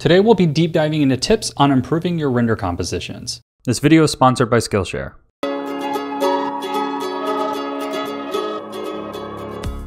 Today we'll be deep diving into tips on improving your render compositions. This video is sponsored by Skillshare.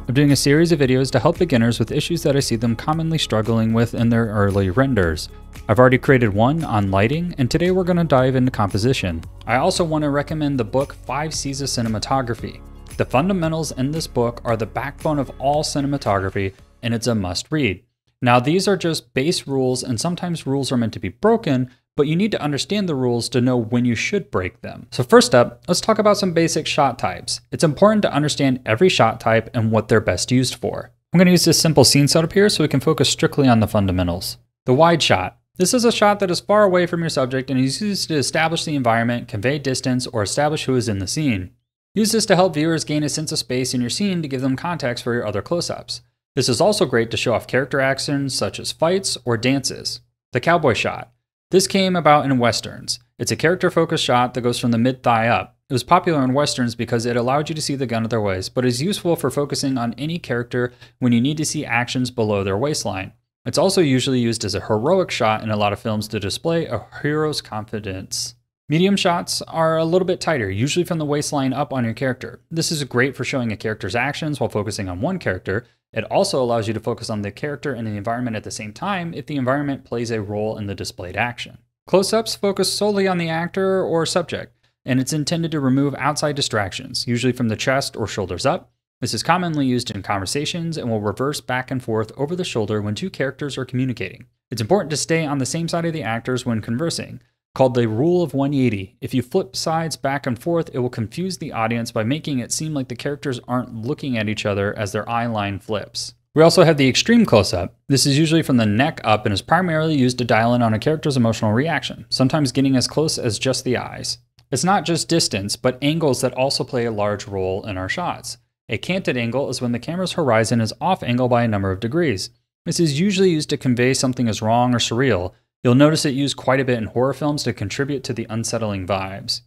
I'm doing a series of videos to help beginners with issues that I see them commonly struggling with in their early renders. I've already created one on lighting, and today we're going to dive into composition. I also want to recommend the book 5 C's of Cinematography. The fundamentals in this book are the backbone of all cinematography, and it's a must read. Now, these are just base rules, and sometimes rules are meant to be broken, but you need to understand the rules to know when you should break them. So first up, let's talk about some basic shot types. It's important to understand every shot type and what they're best used for. I'm going to use this simple scene setup here so we can focus strictly on the fundamentals. The wide shot. This is a shot that is far away from your subject and is used to establish the environment, convey distance, or establish who is in the scene. Use this to help viewers gain a sense of space in your scene to give them context for your other close-ups. This is also great to show off character actions such as fights or dances. The cowboy shot. This came about in Westerns. It's a character-focused shot that goes from the mid-thigh up. It was popular in Westerns because it allowed you to see the gun at their waist, but is useful for focusing on any character when you need to see actions below their waistline. It's also usually used as a heroic shot in a lot of films to display a hero's confidence. Medium shots are a little bit tighter, usually from the waistline up on your character. This is great for showing a character's actions while focusing on one character. It also allows you to focus on the character and the environment at the same time if the environment plays a role in the displayed action. Close-ups focus solely on the actor or subject, and it's intended to remove outside distractions, usually from the chest or shoulders up. This is commonly used in conversations and will reverse back and forth over the shoulder when two characters are communicating. It's important to stay on the same side of the actors when conversing, called the Rule of 180. If you flip sides back and forth, it will confuse the audience by making it seem like the characters aren't looking at each other as their eye line flips. We also have the extreme close-up. This is usually from the neck up and is primarily used to dial in on a character's emotional reaction, sometimes getting as close as just the eyes. It's not just distance, but angles that also play a large role in our shots. A canted angle is when the camera's horizon is off angle by a number of degrees. This is usually used to convey something is wrong or surreal. You'll notice it used quite a bit in horror films to contribute to the unsettling vibes.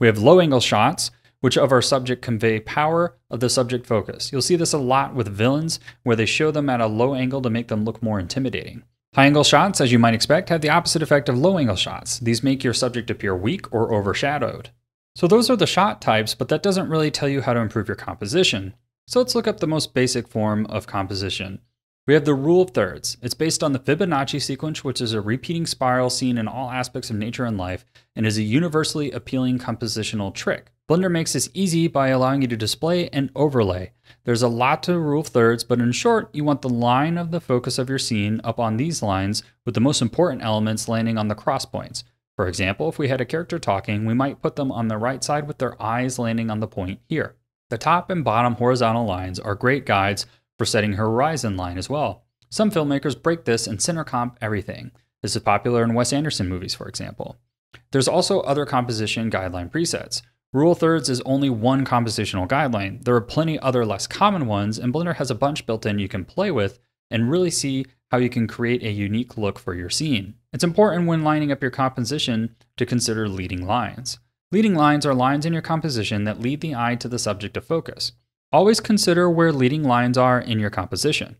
We have low angle shots, which of our subject convey power of the subject focus. You'll see this a lot with villains, where they show them at a low angle to make them look more intimidating. High angle shots, as you might expect, have the opposite effect of low angle shots. These make your subject appear weak or overshadowed. So those are the shot types, but that doesn't really tell you how to improve your composition. So let's look up the most basic form of composition. We have the Rule of Thirds. It's based on the Fibonacci sequence, which is a repeating spiral seen in all aspects of nature and life, and is a universally appealing compositional trick. Blender makes this easy by allowing you to display and overlay. There's a lot to Rule of Thirds, but in short, you want the line of the focus of your scene up on these lines, with the most important elements landing on the cross points. For example, if we had a character talking, we might put them on the right side with their eyes landing on the point here. The top and bottom horizontal lines are great guides for setting horizon line as well. Some filmmakers break this and center comp everything. This is popular in Wes Anderson movies, for example. There's also other composition guideline presets. Rule of Thirds is only one compositional guideline. There are plenty other less common ones, and Blender has a bunch built in you can play with and really see how you can create a unique look for your scene. It's important when lining up your composition to consider leading lines. Leading lines are lines in your composition that lead the eye to the subject of focus. Always consider where leading lines are in your composition.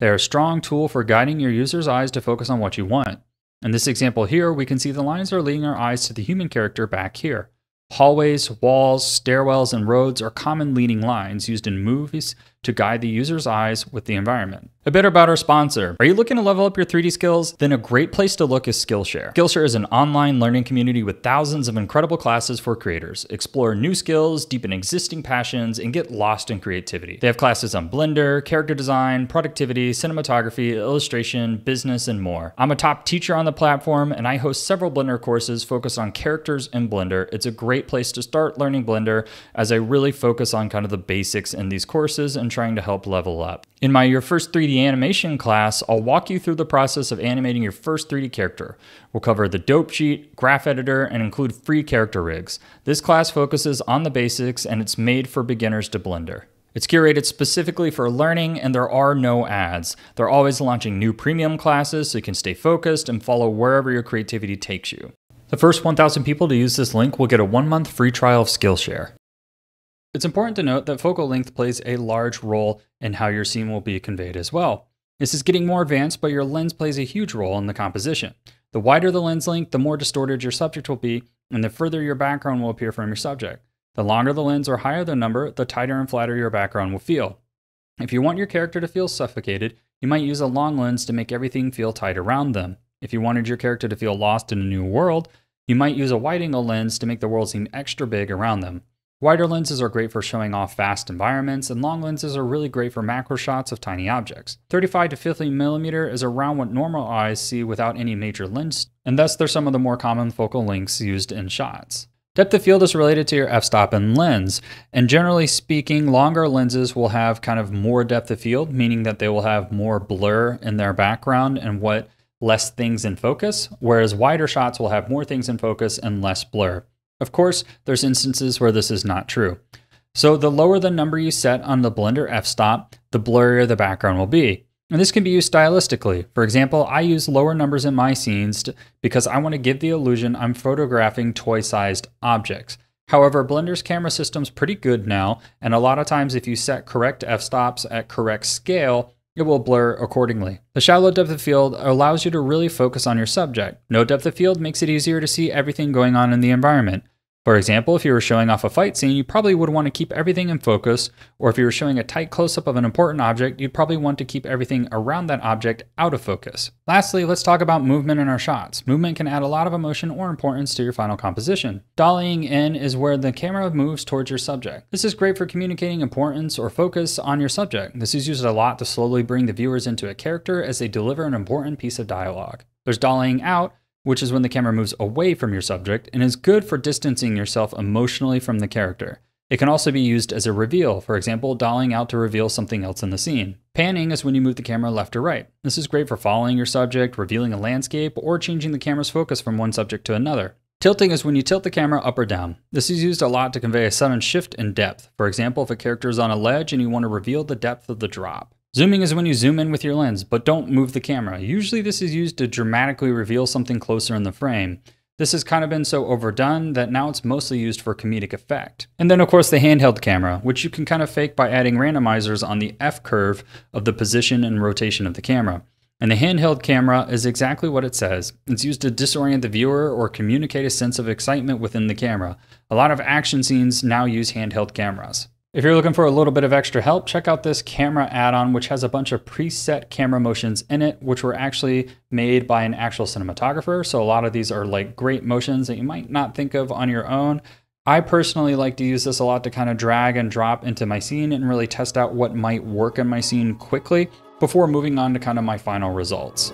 They are a strong tool for guiding your user's eyes to focus on what you want. In this example here, we can see the lines are leading our eyes to the human character back here. Hallways, walls, stairwells, and roads are common leading lines used in movies to guide the user's eyes with the environment. A bit about our sponsor. Are you looking to level up your 3D skills? Then a great place to look is Skillshare. Skillshare is an online learning community with thousands of incredible classes for creators. Explore new skills, deepen existing passions, and get lost in creativity. They have classes on Blender, character design, productivity, cinematography, illustration, business, and more. I'm a top teacher on the platform, and I host several Blender courses focused on characters and Blender. It's a great place to start learning Blender, as I really focus on kind of the basics in these courses and trying to help level up. In my Your First 3D Animation class, I'll walk you through the process of animating your first 3D character. We'll cover the dope sheet, graph editor, and include free character rigs. This class focuses on the basics, and it's made for beginners to Blender. It's curated specifically for learning, and there are no ads. They're always launching new premium classes, so you can stay focused and follow wherever your creativity takes you. The first 1,000 people to use this link will get a 1-month free trial of Skillshare. It's important to note that focal length plays a large role in how your scene will be conveyed as well. This is getting more advanced, but your lens plays a huge role in the composition. The wider the lens length, the more distorted your subject will be, and the further your background will appear from your subject. The longer the lens or higher the number, the tighter and flatter your background will feel. If you want your character to feel suffocated, you might use a long lens to make everything feel tight around them. If you wanted your character to feel lost in a new world, you might use a wide-angle lens to make the world seem extra big around them. Wider lenses are great for showing off vast environments, and long lenses are really great for macro shots of tiny objects. 35 to 50 mm is around what normal eyes see without any major lens, and thus they're some of the more common focal lengths used in shots. Depth of field is related to your f-stop and lens, and generally speaking, longer lenses will have kind of more depth of field, meaning that they will have more blur in their background and less things in focus, whereas wider shots will have more things in focus and less blur. Of course, there's instances where this is not true. So the lower the number you set on the Blender f-stop, the blurrier the background will be. And this can be used stylistically. For example, I use lower numbers in my scenes because I want to give the illusion I'm photographing toy-sized objects. However, Blender's camera system's pretty good now, and a lot of times if you set correct f-stops at correct scale, it will blur accordingly. The shallow depth of field allows you to really focus on your subject. No depth of field makes it easier to see everything going on in the environment. For example, if you were showing off a fight scene, you probably would want to keep everything in focus, or if you were showing a tight close-up of an important object, you'd probably want to keep everything around that object out of focus. Lastly, let's talk about movement in our shots. Movement can add a lot of emotion or importance to your final composition. Dollying in is where the camera moves towards your subject. This is great for communicating importance or focus on your subject. This is used a lot to slowly bring the viewers into a character as they deliver an important piece of dialogue. There's dollying out, which is when the camera moves away from your subject, and is good for distancing yourself emotionally from the character. It can also be used as a reveal, for example, dollying out to reveal something else in the scene. Panning is when you move the camera left or right. This is great for following your subject, revealing a landscape, or changing the camera's focus from one subject to another. Tilting is when you tilt the camera up or down. This is used a lot to convey a sudden shift in depth. For example, if a character is on a ledge and you want to reveal the depth of the drop. Zooming is when you zoom in with your lens, but don't move the camera. Usually this is used to dramatically reveal something closer in the frame. This has kind of been so overdone that now it's mostly used for comedic effect. And then of course the handheld camera, which you can kind of fake by adding randomizers on the F-curve of the position and rotation of the camera. And the handheld camera is exactly what it says. It's used to disorient the viewer or communicate a sense of excitement within the camera. A lot of action scenes now use handheld cameras. If you're looking for a little bit of extra help, check out this camera add-on, which has a bunch of preset camera motions in it, which were actually made by an actual cinematographer. So a lot of these are like great motions that you might not think of on your own. I personally like to use this a lot to kind of drag and drop into my scene and really test out what might work in my scene quickly before moving on to kind of my final results.